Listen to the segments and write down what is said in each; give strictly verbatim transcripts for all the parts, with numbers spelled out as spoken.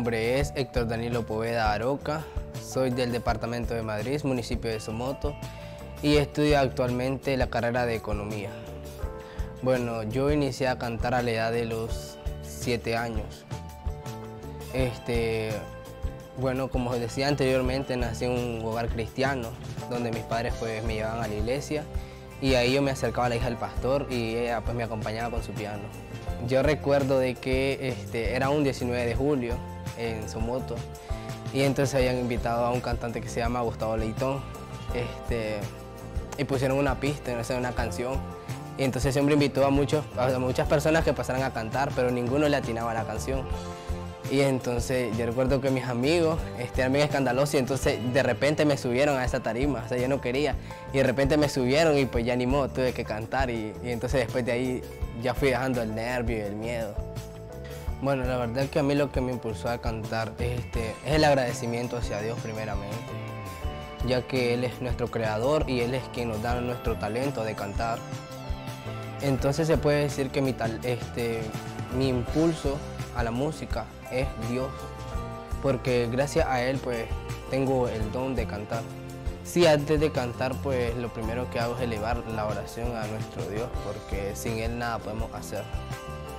nombre es Héctor Danilo Poveda Aroca, soy del Departamento de Madrid, municipio de Somoto, y estudio actualmente la carrera de Economía. Bueno, yo inicié a cantar a la edad de los siete años. Este, bueno, como os decía anteriormente, nací en un hogar cristiano, donde mis padres pues, me llevaban a la iglesia, y ahí yo me acercaba a la hija del pastor y ella pues, me acompañaba con su piano. Yo recuerdo de que este, era un diecinueve de julio en Somoto y entonces habían invitado a un cantante que se llama Gustavo Leitón este, y pusieron una pista, no sé, una canción. Y entonces siempre invitó a, muchos, a muchas personas que pasaran a cantar, pero ninguno le atinaba la canción. Y entonces yo recuerdo que mis amigos este, eran bien escandalosos y entonces de repente me subieron a esa tarima, o sea, yo no quería. Y de repente me subieron y pues ya ni modo, tuve que cantar y, y entonces después de ahí ya fui dejando el nervio y el miedo. Bueno, la verdad es que a mí lo que me impulsó a cantar este, es el agradecimiento hacia Dios primeramente, ya que Él es nuestro creador y Él es quien nos da nuestro talento de cantar. Entonces se puede decir que mi, tal, este, mi impulso a la música es Dios, porque gracias a Él pues tengo el don de cantar. Sí, antes de cantar, pues lo primero que hago es elevar la oración a nuestro Dios, porque sin Él nada podemos hacer.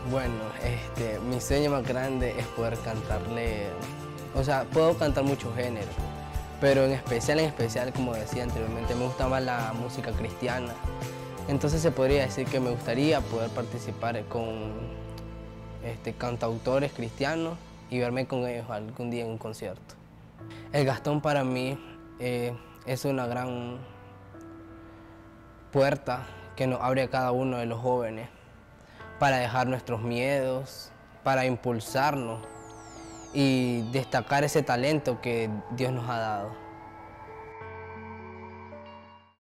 Bueno, este, mi sueño más grande es poder cantarle, o sea, puedo cantar muchos géneros, pero en especial, en especial, como decía anteriormente, me gusta más la música cristiana. Entonces se podría decir que me gustaría poder participar con este, cantautores cristianos y verme con ellos algún día en un concierto. El Gastón para mí eh, es una gran puerta que nos abre a cada uno de los jóvenes para dejar nuestros miedos, para impulsarnos y destacar ese talento que Dios nos ha dado.